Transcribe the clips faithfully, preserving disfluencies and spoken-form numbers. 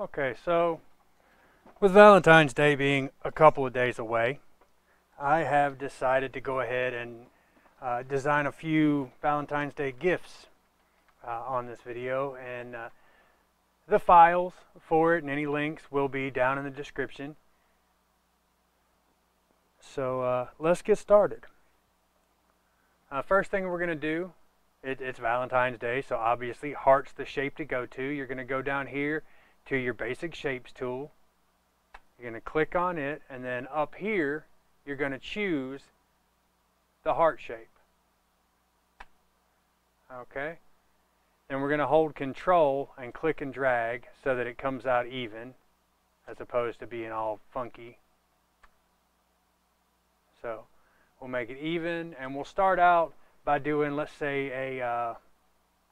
Okay, so with Valentine's Day being a couple of days away, I have decided to go ahead and uh, design a few Valentine's Day gifts uh, on this video, and uh, the files for it and any links will be down in the description. So uh, let's get started. Uh, first thing we're going to do, it, it's Valentine's Day, so obviously heart's the shape to go to. You're going to go down here to your basic shapes tool. You're going to click on it, and then up here you're going to choose the heart shape. Okay, then we're going to hold control and click and drag so that it comes out even as opposed to being all funky. So we'll make it even, and we'll start out by doing, let's say, a, uh,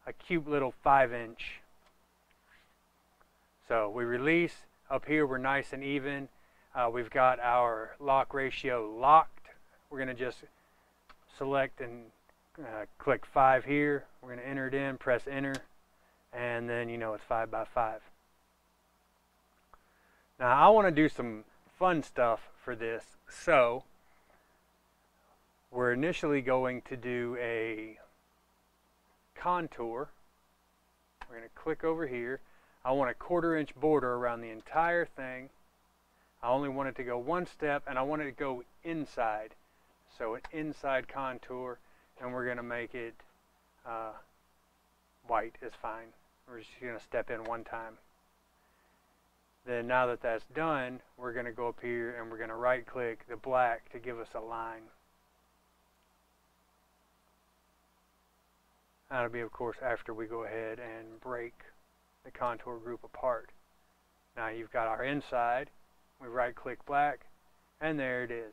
a cute little five inch. So we release. Up here we're nice and even. Uh, we've got our lock ratio locked. We're going to just select and uh, click five here. We're going to enter it in, press enter, and then you know it's five by five. Now I want to do some fun stuff for this, so we're initially going to do a contour. We're going to click over here. I want a quarter inch border around the entire thing. I only want it to go one step, and I want it to go inside. So an inside contour, and we're going to make it uh, white is fine. We're just going to step in one time. Then now that that's done, we're going to go up here and we're going to right click the black to give us a line. That'll be, of course, after we go ahead and break the contour group apart. Now you've got our inside. We right click black, and there it is.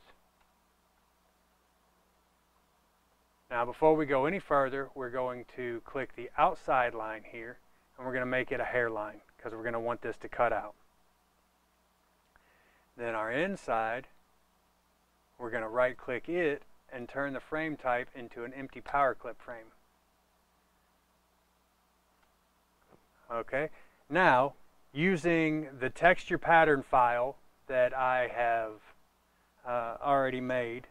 Now before we go any further, we're going to click the outside line here, and we're going to make it a hairline because we're going to want this to cut out. Then our inside, we're going to right click it and turn the frame type into an empty power clip frame. Okay, now using the texture pattern file that I have uh, already made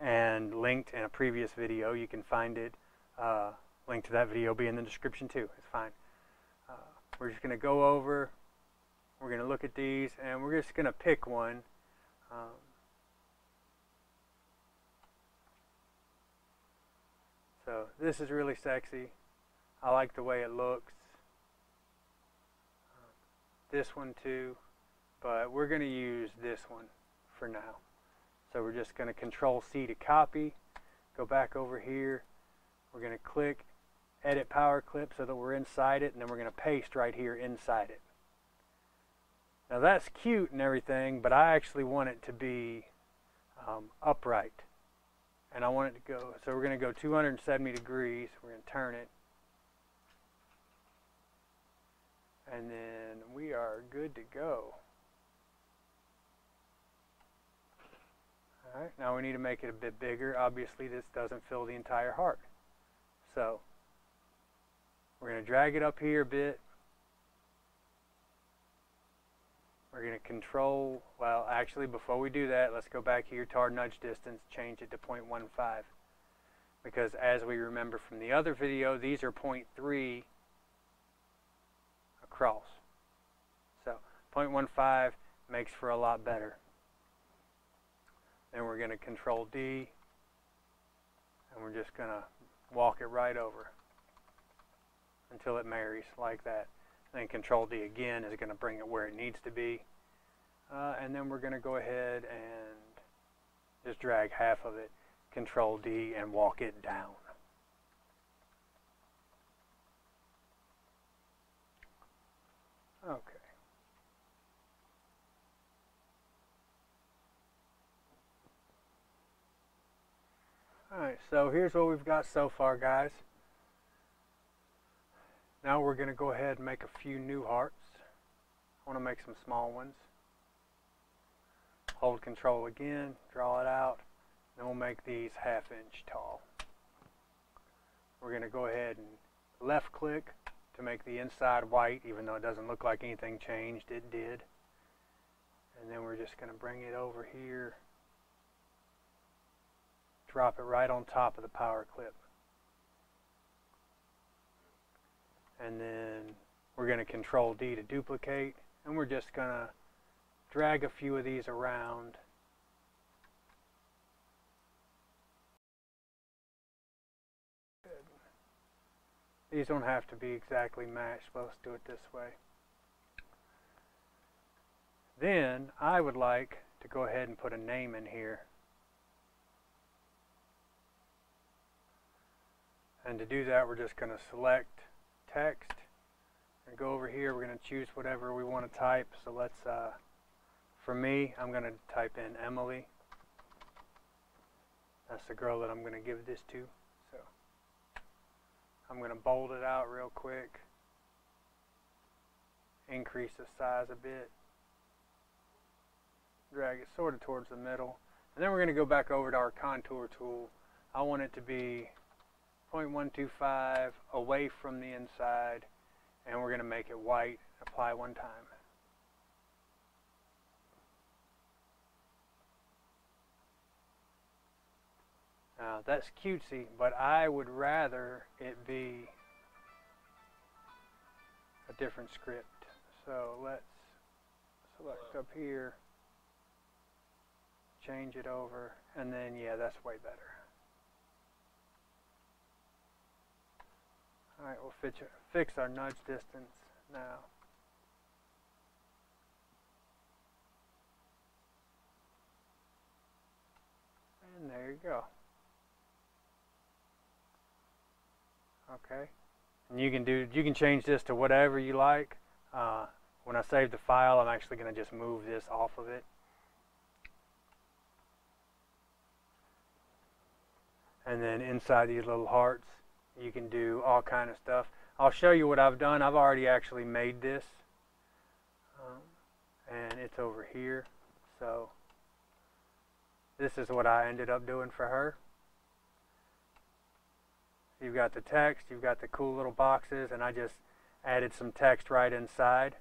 and linked in a previous video, you can find it, uh, link to that video will be in the description too, it's fine. Uh, we're just going to go over, we're going to look at these, and we're just going to pick one. Um, so this is really sexy. I like the way it looks. Um, this one too, but we're going to use this one for now. So we're just going to control C to copy, go back over here, we're going to click edit power clip so that we're inside it, and then we're going to paste right here inside it. Now that's cute and everything, but I actually want it to be um, upright. And I want it to go, so we're going to go two hundred seventy degrees, we're going to turn it. And then we are good to go. All right, now we need to make it a bit bigger. Obviously, this doesn't fill the entire heart. So we're going to drag it up here a bit. We're going to control, well, actually, before we do that, let's go back here to our nudge distance, change it to zero point one five. Because as we remember from the other video, these are zero point three. Cross. So zero point one five makes for a lot better. Then we're going to control D, and we're just going to walk it right over until it marries like that. Then control D again is going to bring it where it needs to be. Uh, and then we're going to go ahead and just drag half of it, control D, and walk it down. Okay. Alright, so here's what we've got so far, guys. Now we're going to go ahead and make a few new hearts. I want to make some small ones. Hold control again, draw it out, then we'll make these half inch tall. We're going to go ahead and left click, to make the inside white, even though it doesn't look like anything changed, it did. And then we're just going to bring it over here, drop it right on top of the power clip. And then we're going to control D to duplicate, and we're just going to drag a few of these around. These don't have to be exactly matched, but let's do it this way. Then I would like to go ahead and put a name in here. And to do that, we're just going to select text and go over here. We're going to choose whatever we want to type. So let's, uh, for me, I'm going to type in Emily. That's the girl that I'm going to give this to. I'm going to bold it out real quick, increase the size a bit, drag it sort of towards the middle, and then we're going to go back over to our contour tool. I want it to be zero point one two five away from the inside, and we're going to make it white, apply one time. Now, that's cutesy, but I would rather it be a different script. So let's select up here, change it over, and then, yeah, that's way better. All right, we'll fix our nudge distance now. And there you go. Okay, and you can do you can change this to whatever you like. Uh, when I save the file, I'm actually going to just move this off of it. And then inside these little hearts, you can do all kind of stuff. I'll show you what I've done. I've already actually made this, um, and it's over here. So this is what I ended up doing for her. You've got the text, you've got the cool little boxes, and I just added some text right inside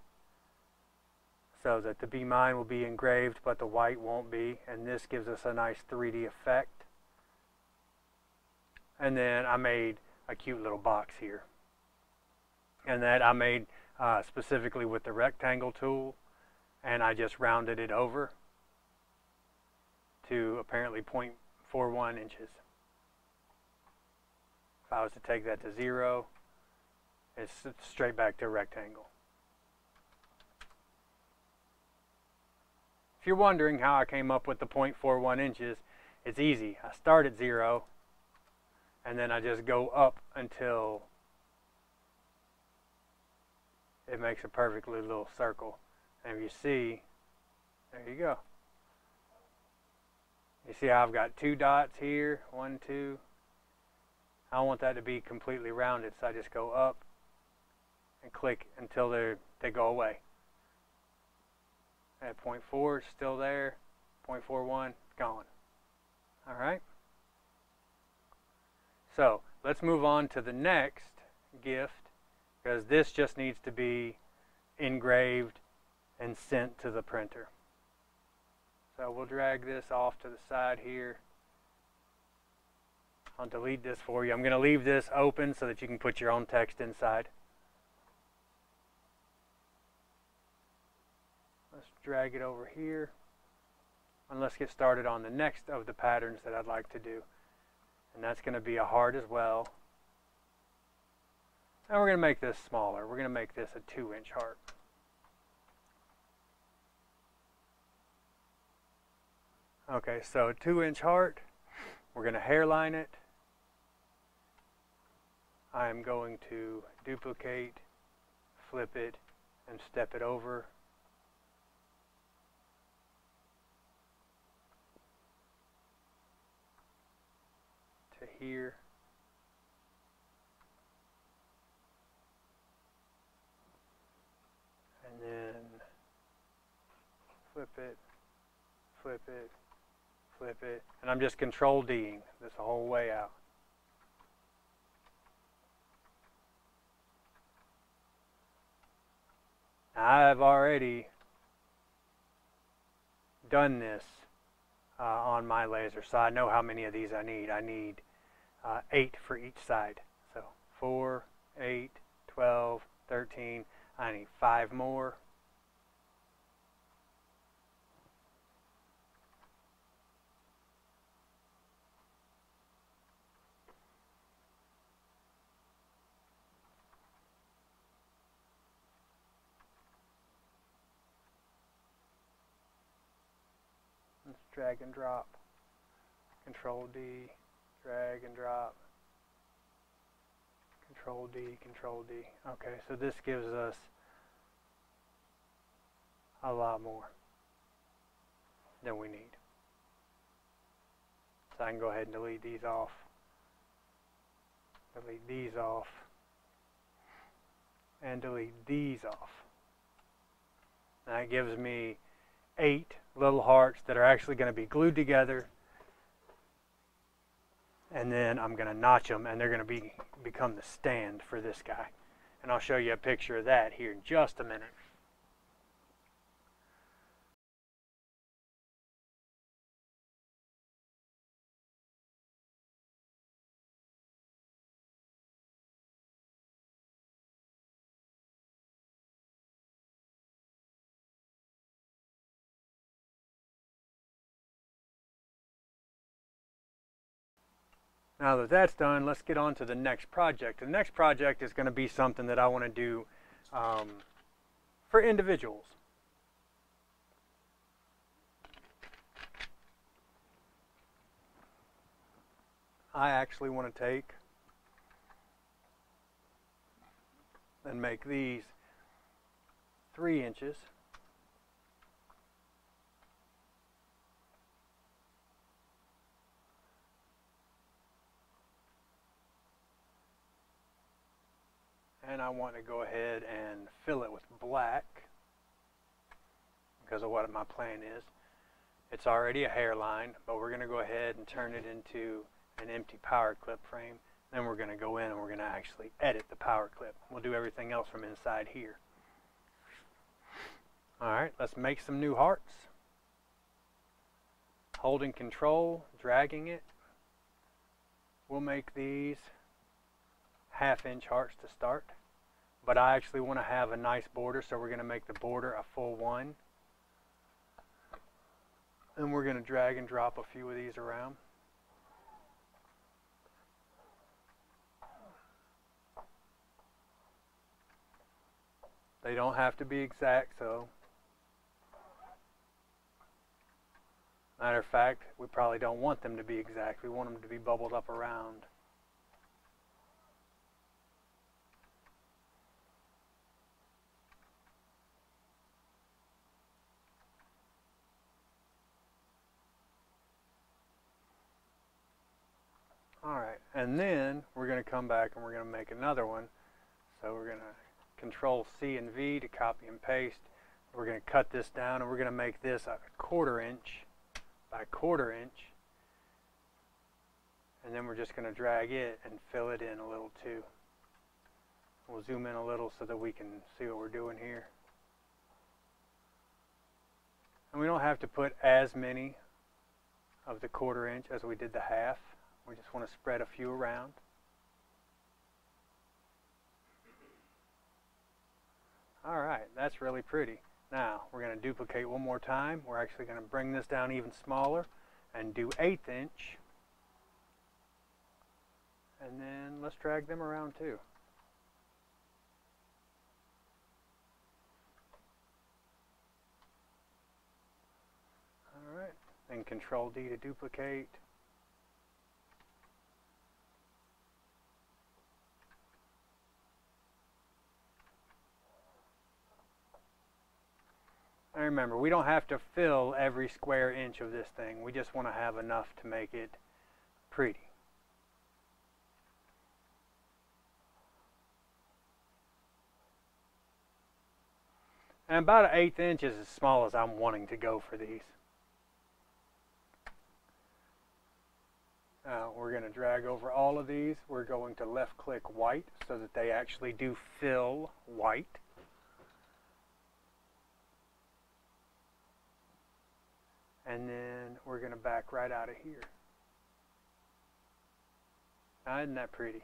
so that the Be Mine will be engraved, but the white won't be, and this gives us a nice three D effect. And then I made a cute little box here, and that I made uh, specifically with the rectangle tool, and I just rounded it over to apparently zero point four one inches. I was to take that to zero, it's straight back to a rectangle. If you're wondering how I came up with the zero point four one inches, it's easy. I start at zero, and then I just go up until it makes a perfectly little circle. And if you see, there you go. You see how I've got two dots here, one, two. I want that to be completely rounded, so I just go up and click until they they go away. At zero point four, it's still there. zero point four one, it's gone. All right. So let's move on to the next gift, because this just needs to be engraved and sent to the printer. So we'll drag this off to the side here. I'll delete this for you. I'm going to leave this open so that you can put your own text inside. Let's drag it over here. And let's get started on the next of the patterns that I'd like to do. And that's going to be a heart as well. And we're going to make this smaller. We're going to make this a two inch heart. Okay, so a two inch heart. We're going to hairline it. I am going to duplicate, flip it, and step it over. To here. And then flip it, flip it, flip it, and I'm just control D-ing this whole way out. I've already done this uh, on my laser, so I know how many of these I need. I need uh, eight for each side. So four, eight, twelve, thirteen. I need five more. Drag and drop, control D, drag and drop, control D, control D. Okay, so this gives us a lot more than we need. So I can go ahead and delete these off, delete these off, and delete these off. Now it gives me eight little hearts that are actually going to be glued together, and then I'm going to notch them, and they're going to be become the stand for this guy. And I'll show you a picture of that here in just a minute. Now that that's done, let's get on to the next project. The next project is going to be something that I want to do um, for individuals. I actually want to take and make these three inches. And I want to go ahead and fill it with black because of what my plan is. It's already a hairline, but we're going to go ahead and turn it into an empty power clip frame. Then we're going to go in and we're going to actually edit the power clip. We'll do everything else from inside here. Alright, let's make some new hearts. Holding control, dragging it. We'll make these half inch hearts to start, but I actually want to have a nice border, so we're going to make the border a full one, and we're going to drag and drop a few of these around. They don't have to be exact, so matter of fact, we probably don't want them to be exact. We want them to be bubbled up around. Alright, and then we're going to come back and we're going to make another one. So we're going to control C and V to copy and paste. We're going to cut this down and we're going to make this a quarter inch by quarter inch. And then we're just going to drag it and fill it in a little too. We'll zoom in a little so that we can see what we're doing here. And we don't have to put as many of the quarter inch as we did the half. We just want to spread a few around. Alright, that's really pretty. Now, we're going to duplicate one more time. We're actually going to bring this down even smaller and do eighth inch. And then let's drag them around too. Alright, then control D to duplicate. And remember, we don't have to fill every square inch of this thing. We just want to have enough to make it pretty. And about an eighth inch is as small as I'm wanting to go for these. Now we're going to drag over all of these. We're going to left click white so that they actually do fill white. and then we're going to back right out of here. Now, isn't that pretty?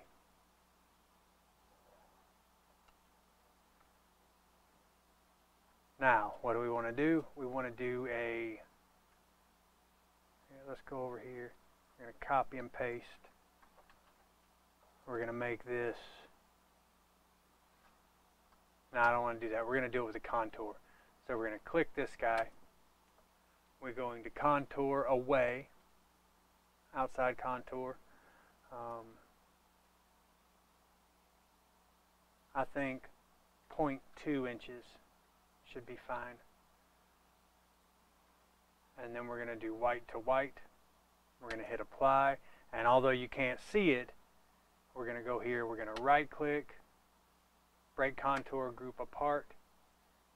Now, what do we want to do? We want to do a, let's go over here, we're going to copy and paste. We're going to make this, no, I don't want to do that. We're going to do it with a contour. So we're going to click this guy. We're going to contour away, outside contour. Um, I think zero point two inches should be fine. And then we're going to do white to white. We're going to hit apply. And although you can't see it, we're going to go here. We're going to right click, break contour, group apart.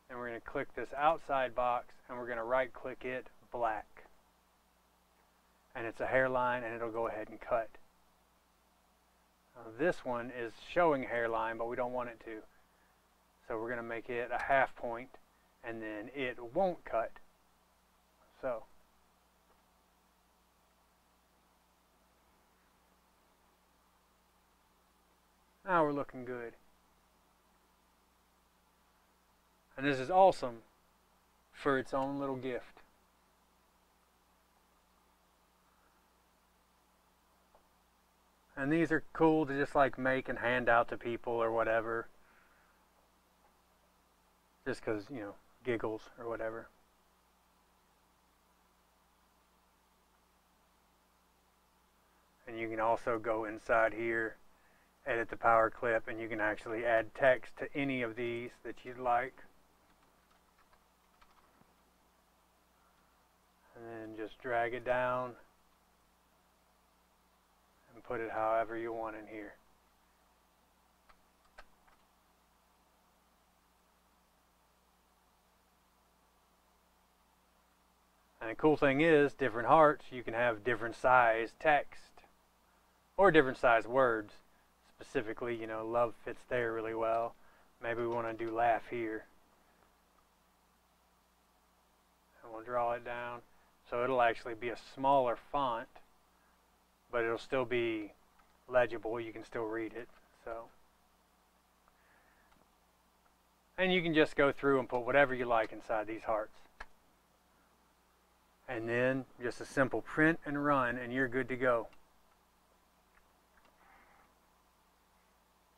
And we're going to click this outside box and we're going to right click it black. And it's a hairline and it'll go ahead and cut. Uh, this one is showing hairline, but we don't want it to. So we're going to make it a half point, and then it won't cut. So now we're looking good. And this is awesome for its own little gift. And these are cool to just like make and hand out to people or whatever. Just because, you know, giggles or whatever. And you can also go inside here, edit the power clip, and you can actually add text to any of these that you'd like. And then just drag it down and put it however you want in here. And the cool thing is, different hearts, you can have different size text or different size words. Specifically, you know, love fits there really well. Maybe we want to do laugh here. And we'll draw it down. So it'll actually be a smaller font, but it'll still be legible. You can still read it. So, and you can just go through and put whatever you like inside these hearts. And then just a simple print and run, and you're good to go.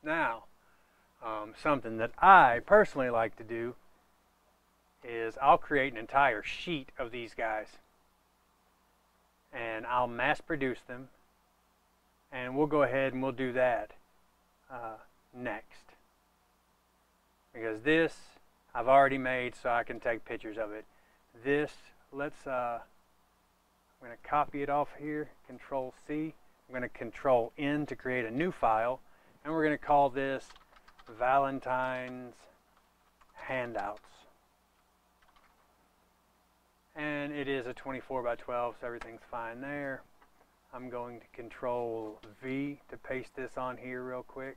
Now, um, something that I personally like to do is I'll create an entire sheet of these guys. And I'll mass produce them. And we'll go ahead and we'll do that uh, next. Because this I've already made, so I can take pictures of it. This, let's uh I'm going to copy it off here, control C. I'm going to control N to create a new file, and we're going to call this Valentine's Handouts. And it is a twenty-four by twelve, so everything's fine there. I'm going to control V to paste this on here real quick.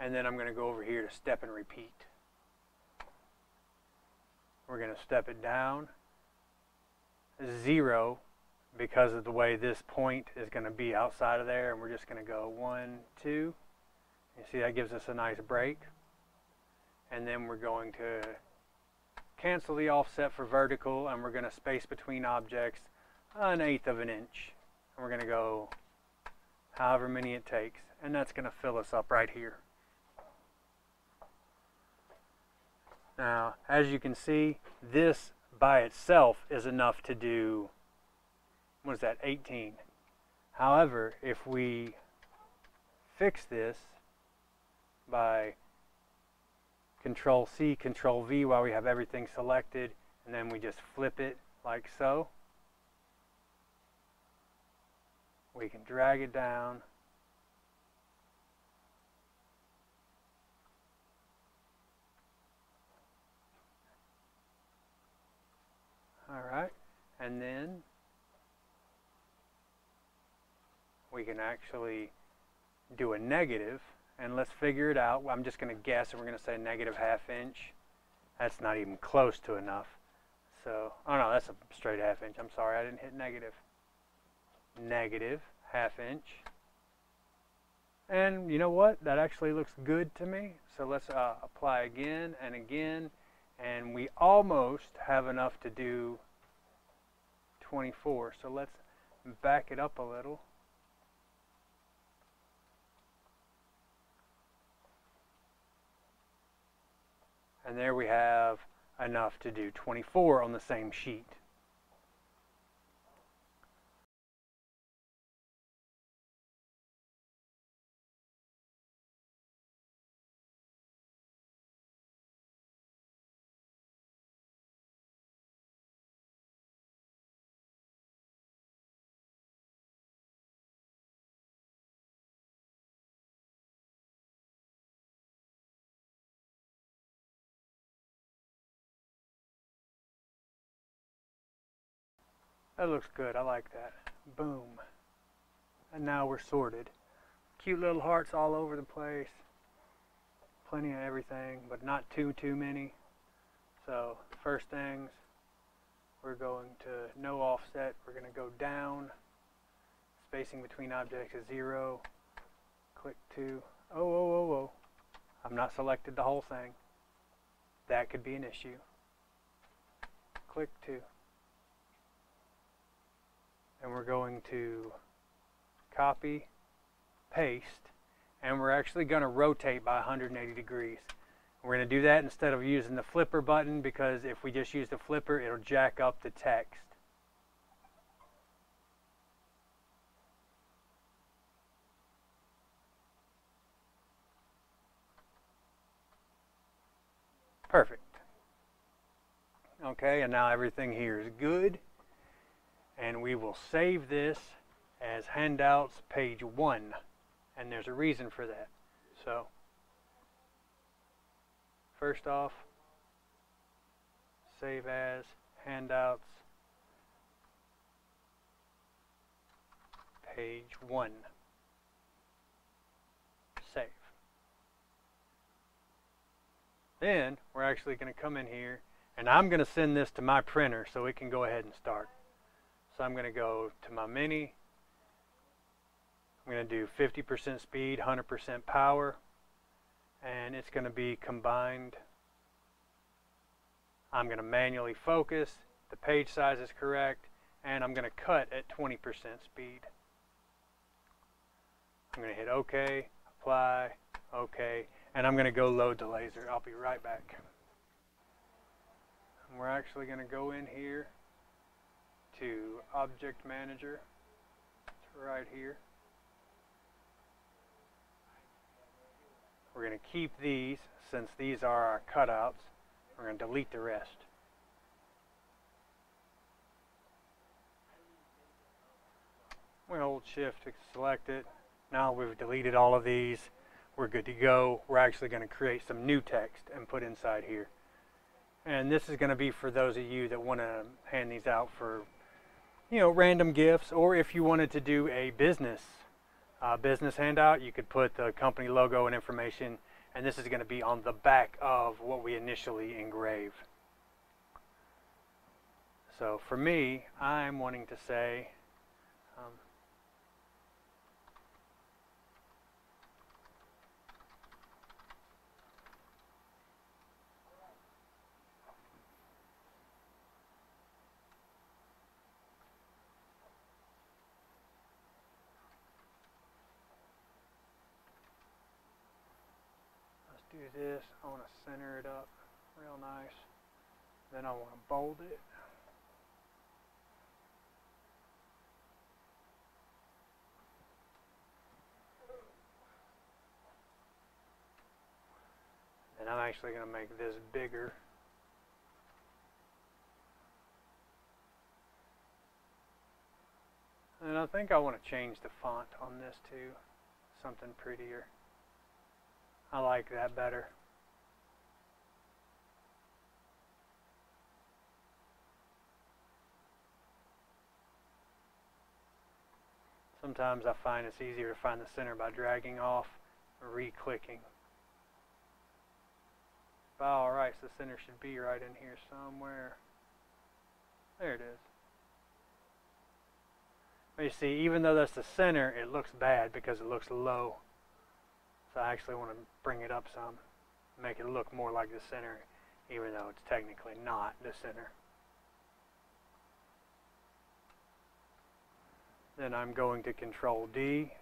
And then I'm going to go over here to step and repeat. We're going to step it down zero because of the way this point is going to be outside of there, and we're just going to go one, two. You see that gives us a nice break. And then we're going to cancel the offset for vertical, and we're going to space between objects an eighth of an inch. And we're going to go however many it takes, and that's going to fill us up right here. Now, as you can see, this by itself is enough to do, what is that, eighteen. However, if we fix this by Control C, Control V while we have everything selected, and then we just flip it like so, we can drag it down. Alright, and then we can actually do a negative, and let's figure it out. I'm just going to guess, and we're going to say negative half inch, That's not even close to enough. So, oh no, that's a straight half inch. I'm sorry, I didn't hit negative. Negative half inch. And you know what? That actually looks good to me. So let's uh, apply again and again. And we almost have enough to do twenty-four. So let's back it up a little. And there we have enough to do twenty-four on the same sheet. That looks good, I like that. Boom. And now we're sorted. Cute little hearts all over the place. Plenty of everything, but not too, too many. So, first things, we're going to no offset. We're going to go down. Spacing between objects is zero. Click to, oh, oh, oh, oh. I've not selected the whole thing. That could be an issue. Click to. And we're going to copy, paste, and we're actually going to rotate by one hundred eighty degrees. We're going to do that instead of using the flipper button, because if we just use the flipper, it'll jack up the text. Perfect. Okay, and now everything here is good. And we will save this as handouts page one, and there's a reason for that. So first off, save as handouts page one. Save. Then we're actually going to come in here, and I'm going to send this to my printer so it can go ahead and start. So I'm going to go to my mini, I'm going to do fifty percent speed, one hundred percent power, and it's going to be combined. I'm going to manually focus, the page size is correct, and I'm going to cut at twenty percent speed. I'm going to hit OK, apply, OK, and I'm going to go load the laser. I'll be right back. And we're actually going to go in here to Object Manager. It's right here. We're going to keep these since these are our cutouts. We're going to delete the rest. We hold shift to select it. Now we've deleted all of these. We're good to go. We're actually going to create some new text and put inside here. And this is going to be for those of you that want to hand these out for, you know, random gifts, or if you wanted to do a business uh, business handout, you could put the company logo and information, and this is going to be on the back of what we initially engraved. So for me, I'm wanting to say, um, do this, I want to center it up real nice, then I want to bold it. And I'm actually going to make this bigger. And I think I want to change the font on this to something prettier. I like that better. Sometimes I find it's easier to find the center by dragging off and re-clicking. foul right, so the center should be right in here somewhere. There it is. But you see, even though that's the center, it looks bad because it looks low. So I actually want to bring it up some, make it look more like the center, even though it's technically not the center. Then I'm going to Control D,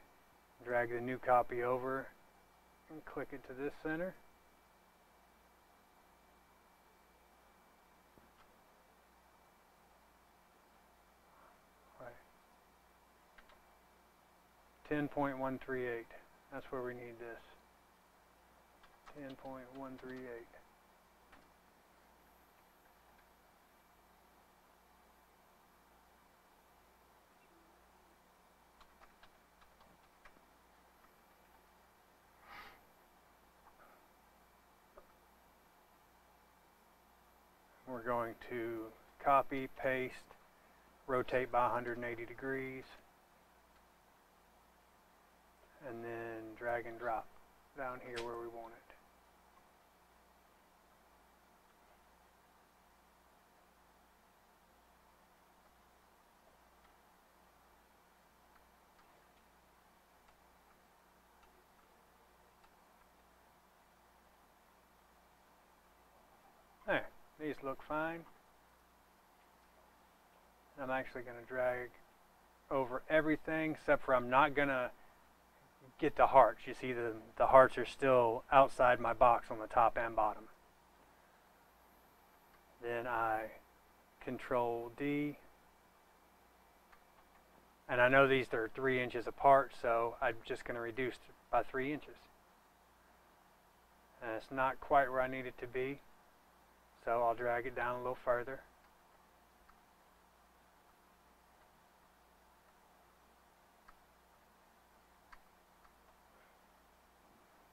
drag the new copy over, and click it to this center. ten point one three eight. That's where we need this. ten point one three eight. We're going to copy, paste, rotate by one hundred eighty degrees. And then drag and drop down here where we want it. There, these look fine. I'm actually going to drag over everything except for I'm not going to get the hearts. You see the, the hearts are still outside my box on the top and bottom. Then I Control D. And I know these are three inches apart, so I'm just going to reduce by three inches. And it's not quite where I need it to be, so I'll drag it down a little further.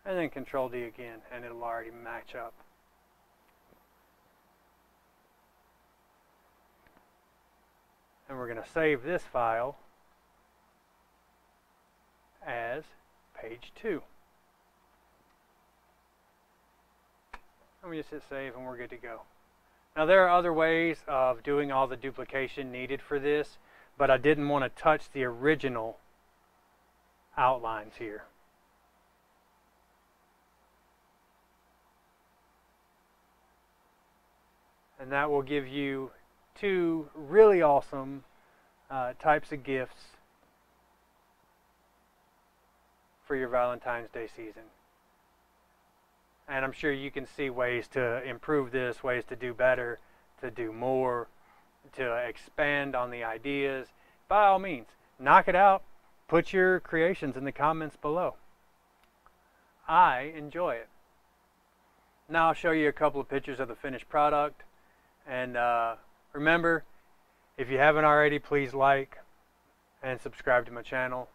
And then Control D again, and it'll already match up. And we're going to save this file as page two. And we just hit save, and we're good to go. Now there are other ways of doing all the duplication needed for this, but I didn't want to touch the original outlines here. And that will give you two really awesome uh, types of gifts for your Valentine's Day season. And I'm sure you can see ways to improve this, ways to do better, to do more, to expand on the ideas. By all means, knock it out. Put your creations in the comments below. I enjoy it. Now I'll show you a couple of pictures of the finished product. And uh, remember, if you haven't already, please like and subscribe to my channel.